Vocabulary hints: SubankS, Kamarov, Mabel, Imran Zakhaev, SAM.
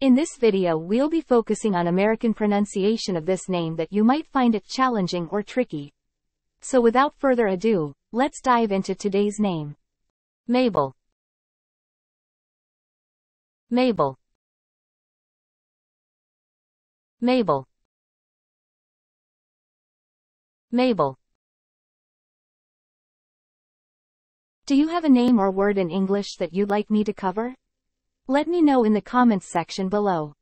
In this video we'll be focusing on American pronunciation of this name that you might find it challenging or tricky. So without further ado, let's dive into today's name. Mabel. Mabel. Mabel. Mabel. Do you have a name or word in English that you'd like me to cover? Let me know in the comments section below.